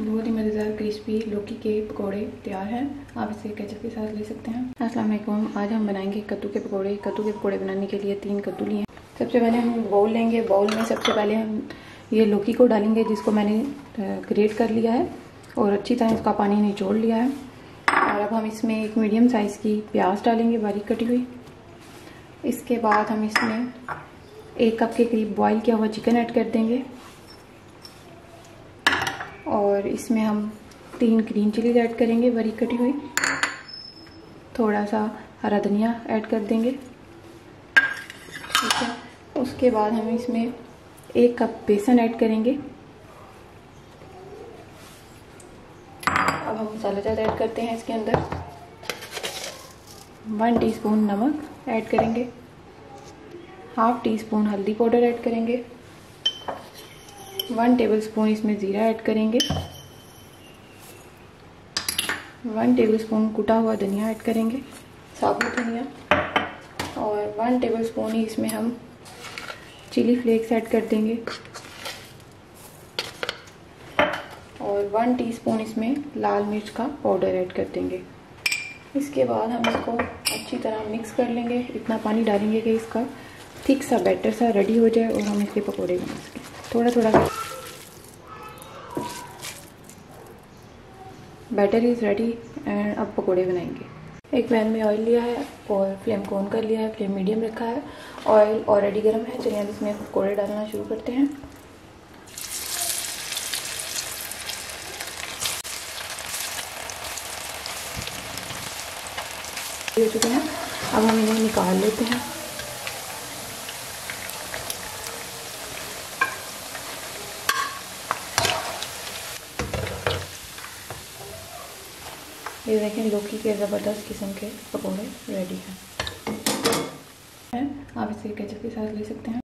बहुत ही मज़ेदार क्रिस्पी लौकी के पकोड़े तैयार हैं। आप इसे केचप के साथ ले सकते हैं। अस्सलाम वालेकुम। आज हम बनाएंगे कद्दू के पकोड़े। कद्दू के पकोड़े बनाने के लिए 3 कद्दू लिए हैं। सबसे पहले हम बाउल लेंगे। बाउल में सबसे पहले हम ये लौकी को डालेंगे, जिसको मैंने ग्रेट कर लिया है और अच्छी तरह इसका पानी निचोड़ लिया है। और अब हम इसमें एक मीडियम साइज़ की प्याज डालेंगे, बारीक कटी हुई। इसके बाद हम इसमें 1 कप के करीब बॉईल किया हुआ चिकन ऐड कर देंगे। और इसमें हम 3 ग्रीन चिलीज ऐड करेंगे, बारीक कटी हुई। थोड़ा सा हरा धनिया ऐड कर देंगे, ठीक है। उसके बाद हम इसमें 1 कप बेसन ऐड करेंगे। अब हम मसाला जात ऐड करते हैं। इसके अंदर 1 टीस्पून नमक ऐड करेंगे, ½ टीस्पून हल्दी पाउडर ऐड करेंगे, 1 टेबलस्पून इसमें ज़ीरा ऐड करेंगे, 1 टेबलस्पून कुटा हुआ धनिया ऐड करेंगे, साबुत धनिया। और 1 टेबलस्पून ही इसमें हम चिली फ्लेक्स ऐड कर देंगे। और 1 टीस्पून इसमें लाल मिर्च का पाउडर ऐड कर देंगे। इसके बाद हम इसको अच्छी तरह मिक्स कर लेंगे। इतना पानी डालेंगे कि इसका थिक सा बैटर सा रेडी हो जाए और हम इसके पकोड़े बना सकें। थोड़ा थोड़ा बैटर इज़ रेडी एंड अब पकोड़े बनाएंगे। एक पैन में ऑयल लिया है और फ्लेम को ऑन कर लिया है। फ्लेम मीडियम रखा है। ऑयल ऑलरेडी गर्म है। चलिए अब इसमें पकोड़े डालना शुरू करते हैं। हो चुके हैं, अब हम इन्हें निकाल लेते हैं। ये देखें, लौकी के ज़बरदस्त किस्म के पकोड़े रेडी हैं। आप इसे केचप के साथ ले सकते हैं।